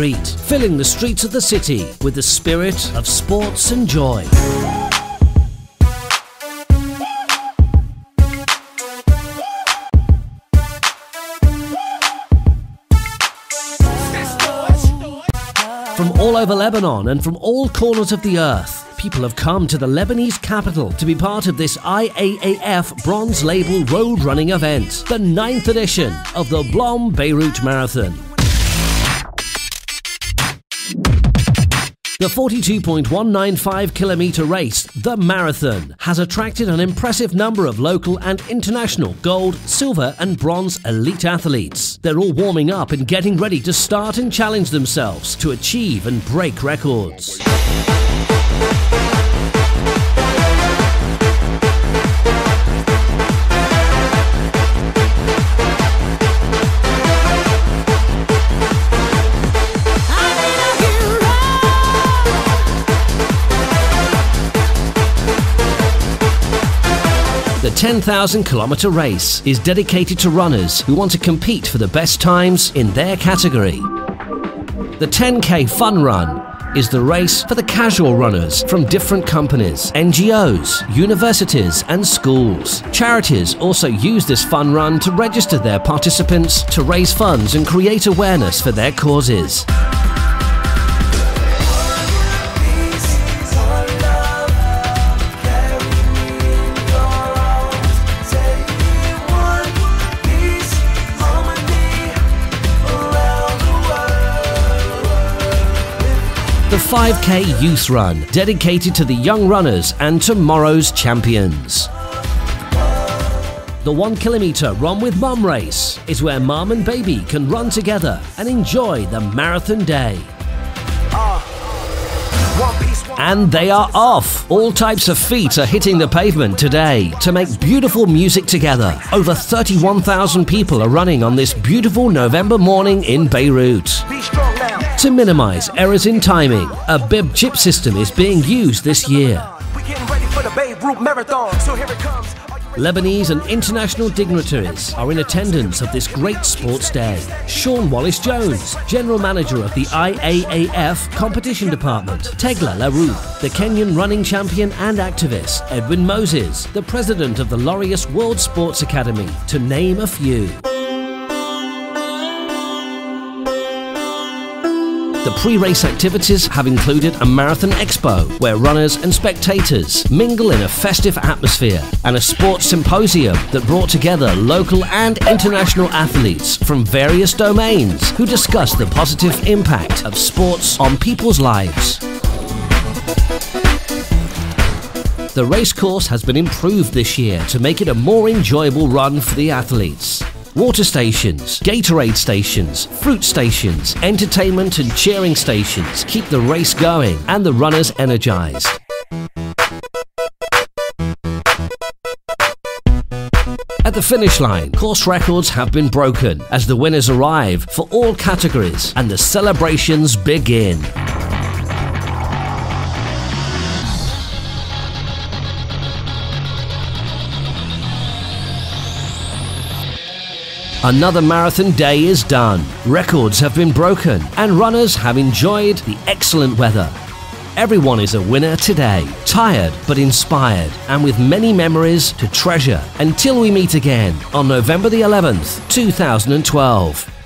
Street, filling the streets of the city with the spirit of sports and joy. From all over Lebanon and from all corners of the earth, people have come to the Lebanese capital to be part of this IAAF Bronze Label road running event, the 9th edition of the Blom Beirut Marathon. The 42.195km race, the marathon, has attracted an impressive number of local and international gold, silver and bronze elite athletes. They're all warming up and getting ready to start and challenge themselves to achieve and break records. The 10,000-kilometre race is dedicated to runners who want to compete for the best times in their category. The 10K Fun Run is the race for the casual runners from different companies, NGOs, universities and schools. Charities also use this fun run to register their participants to raise funds and create awareness for their causes. The 5K Youth Run, dedicated to the young runners and tomorrow's champions. The 1 kilometre Run with Mum race is where mum and baby can run together and enjoy the marathon day. And they are off! All types of feet are hitting the pavement today to make beautiful music together. Over 31,000 people are running on this beautiful November morning in Beirut. To minimise errors in timing, a bib chip system is being used this year. Lebanese and international dignitaries are in attendance of this great sports day. Sean Wallace-Jones, General Manager of the IAAF Competition Department. Tegla Laroupe, the Kenyan running champion and activist. Edwin Moses, the President of the Laureus World Sports Academy, to name a few. The pre-race activities have included a marathon expo where runners and spectators mingle in a festive atmosphere, and a sports symposium that brought together local and international athletes from various domains who discussed the positive impact of sports on people's lives. The race course has been improved this year to make it a more enjoyable run for the athletes. Water stations, Gatorade stations, fruit stations, entertainment and cheering stations keep the race going and the runners energized. At the finish line, course records have been broken as the winners arrive for all categories and the celebrations begin. Another marathon day is done. Records have been broken and runners have enjoyed the excellent weather. Everyone is a winner today, tired but inspired and with many memories to treasure until we meet again on November the 11th, 2012.